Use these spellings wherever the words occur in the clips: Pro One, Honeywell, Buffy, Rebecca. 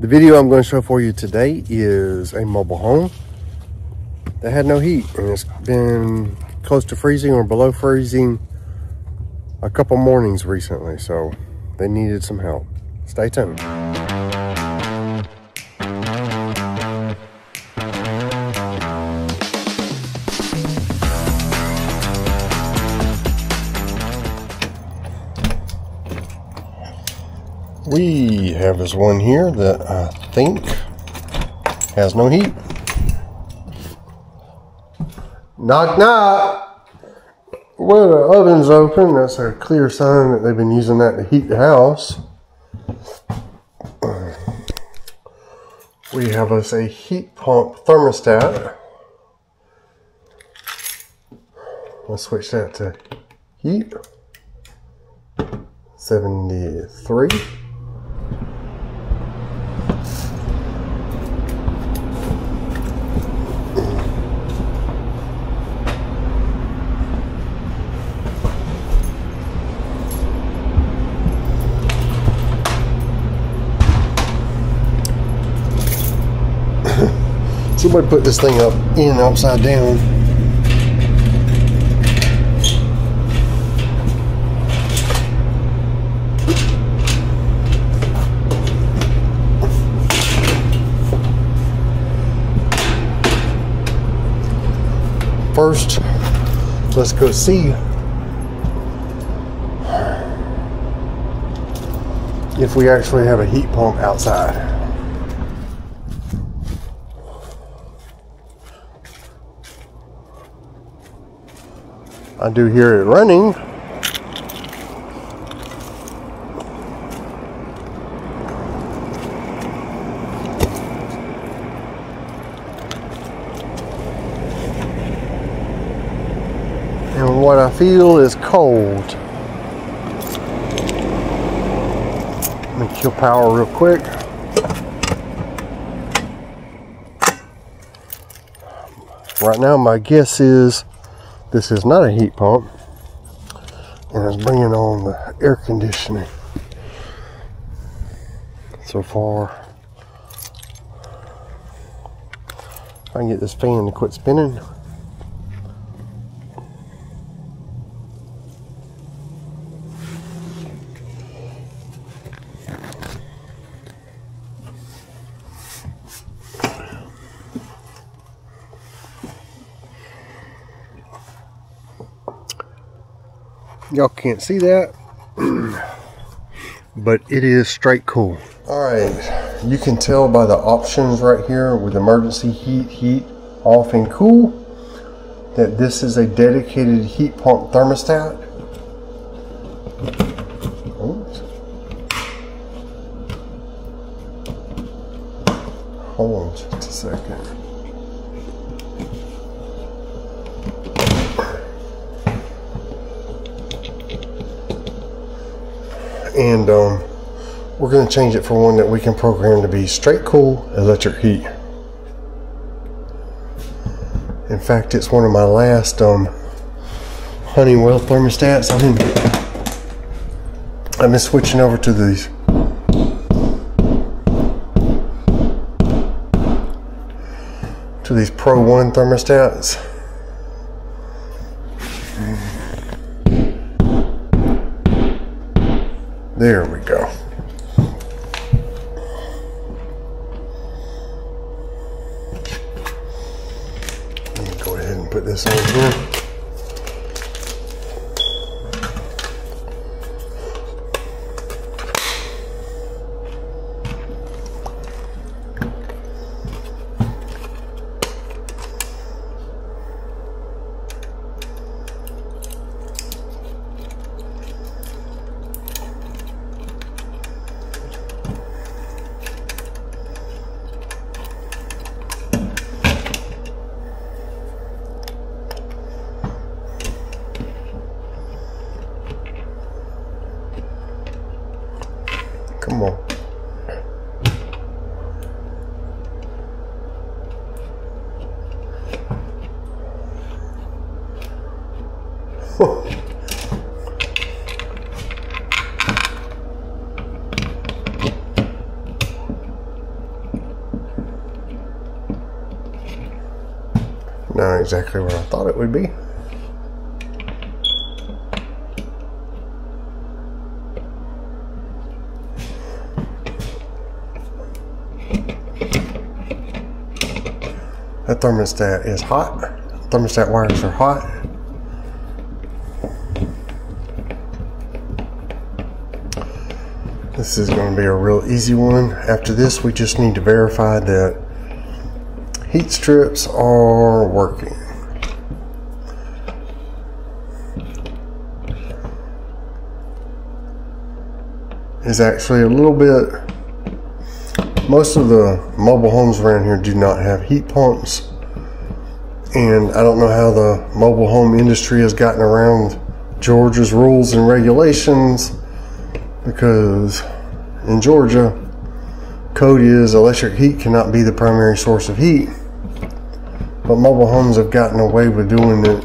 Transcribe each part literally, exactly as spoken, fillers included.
The video I'm going to show for you today is a mobile home that had no heat, and it's been close to freezing or below freezing a couple mornings recently, so they needed some help. Stay tuned. We have this one here that I think has no heat. Knock knock! Well, the oven's open. That's a clear sign that they've been using that to heat the house. We have us a heat pump thermostat. We'll switch that to heat. seventy-three. Somebody put this thing up in upside down. First, let's go see if we actually have a heat pump outside. I do hear it running. And what I feel is cold. Let me kill power real quick. Right now, my guess is this is not a heat pump, and it's bringing on the air conditioning. So far, if I can get this fan to quit spinning. Y'all can't see that, but it is straight cool. All right, you can tell by the options right here with emergency heat, heat, off, and cool that this is a dedicated heat pump thermostat. Oops. Hold on just a second. And um, we're going to change it for one that we can program to be straight cool electric heat. In fact, it's one of my last um, Honeywell thermostats. I've been, I've been switching over to these. To these Pro One thermostats. There we go. Let me go ahead and put this on here. Not exactly where I thought it would be. That thermostat is hot. Thermostat wires are hot. This is going to be a real easy one. After this, we just need to verify that heat strips are working. It's actually a little bit. Most of the mobile homes around here do not have heat pumps, and I don't know how the mobile home industry has gotten around Georgia's rules and regulations, because in Georgia, code is electric heat cannot be the primary source of heat, but mobile homes have gotten away with doing it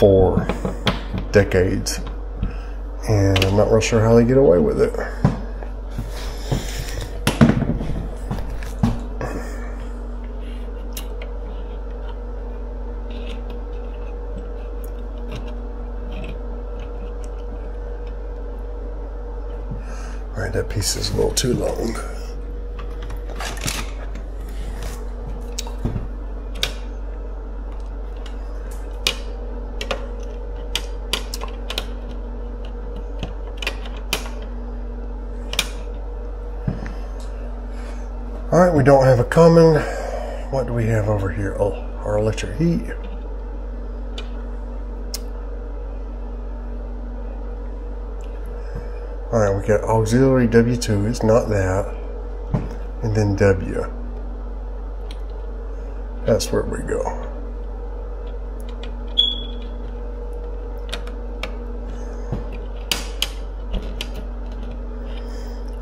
for decades, and I'm not real sure how they get away with it. Alright, that piece is a little too long. Alright, we don't have a common. What do we have over here? Oh, our electric heat. Alright, we got auxiliary W two, it's not that, and then W. That's where we go.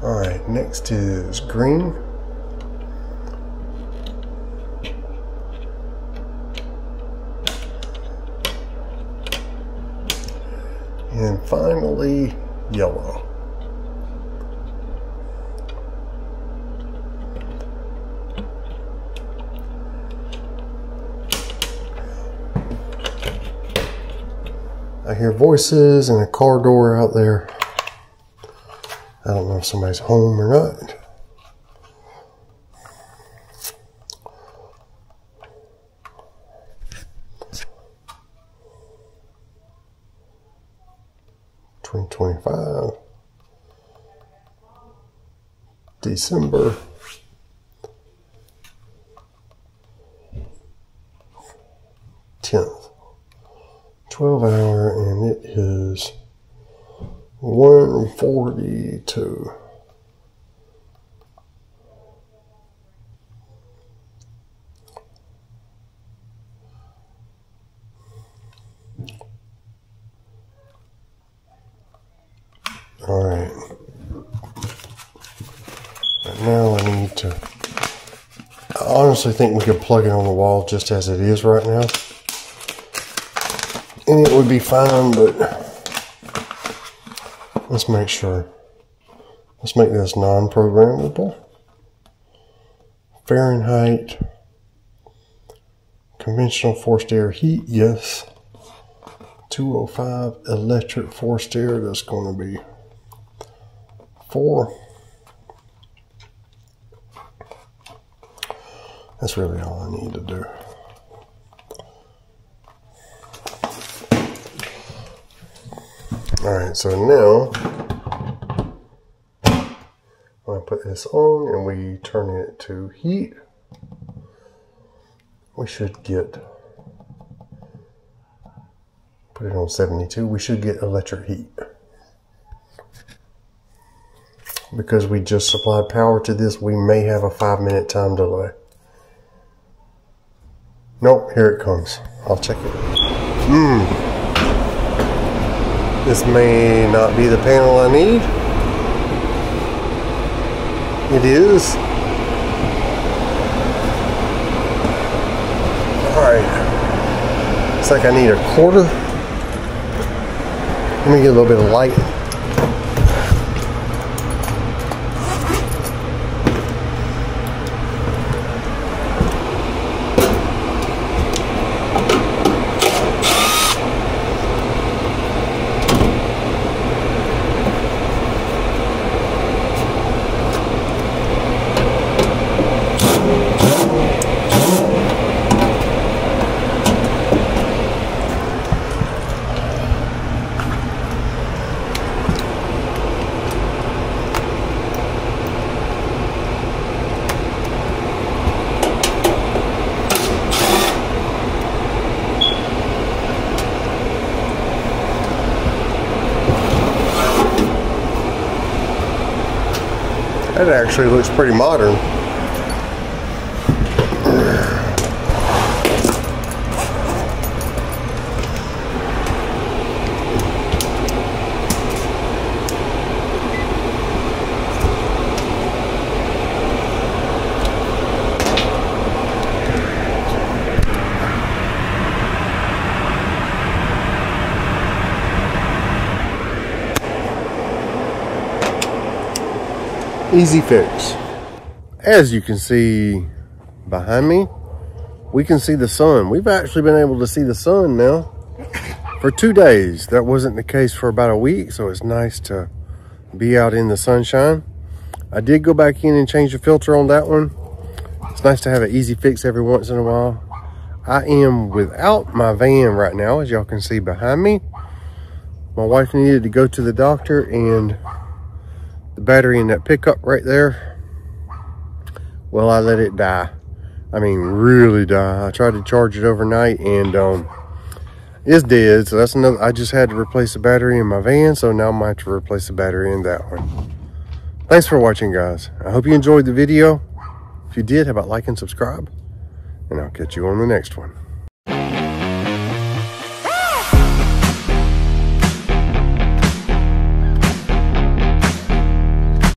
Alright, next is green. And finally, yellow. I hear voices and a car door out there. I don't know if somebody's home or not. twenty twenty-five. December. tenth. twelve hour, and it is one forty-two. All right. Right now I need to, I honestly think we could plug it on the wall just as it is right now, and it would be fine, but let's make sure. Let's make this non-programmable. Fahrenheit. Conventional forced air heat, yes. two oh five electric forced air, that's going to be four. That's really all I need to do. Alright, so now I put this on and we turn it to heat. We should get, put it on seventy-two, we should get electric heat. Because we just supplied power to this, we may have a five minute time delay. Nope, here it comes. I'll check it. Mmm. This may not be the panel I need. It is. Alright. It's like I need a quarter. Let me get a little bit of light. That actually looks pretty modern. Easy fix. As you can see behind me, we can see the sun. We've actually been able to see the sun now for two days. That wasn't the case for about a week, so it's nice to be out in the sunshine. I did go back in and change the filter on that one. It's nice to have an easy fix every once in a while. I am without my van right now, as y'all can see behind me. My wife needed to go to the doctor, and the battery in that pickup right there, well, I let it die. I mean, really die. I tried to charge it overnight, and um, it's dead. So that's another. I just had to replace the battery in my van, so now I might have to replace the battery in that one. Thanks for watching, guys. I hope you enjoyed the video. If you did, how about like and subscribe, and I'll catch you on the next one.